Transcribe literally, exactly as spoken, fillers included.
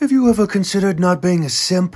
Have you ever considered not being a simp?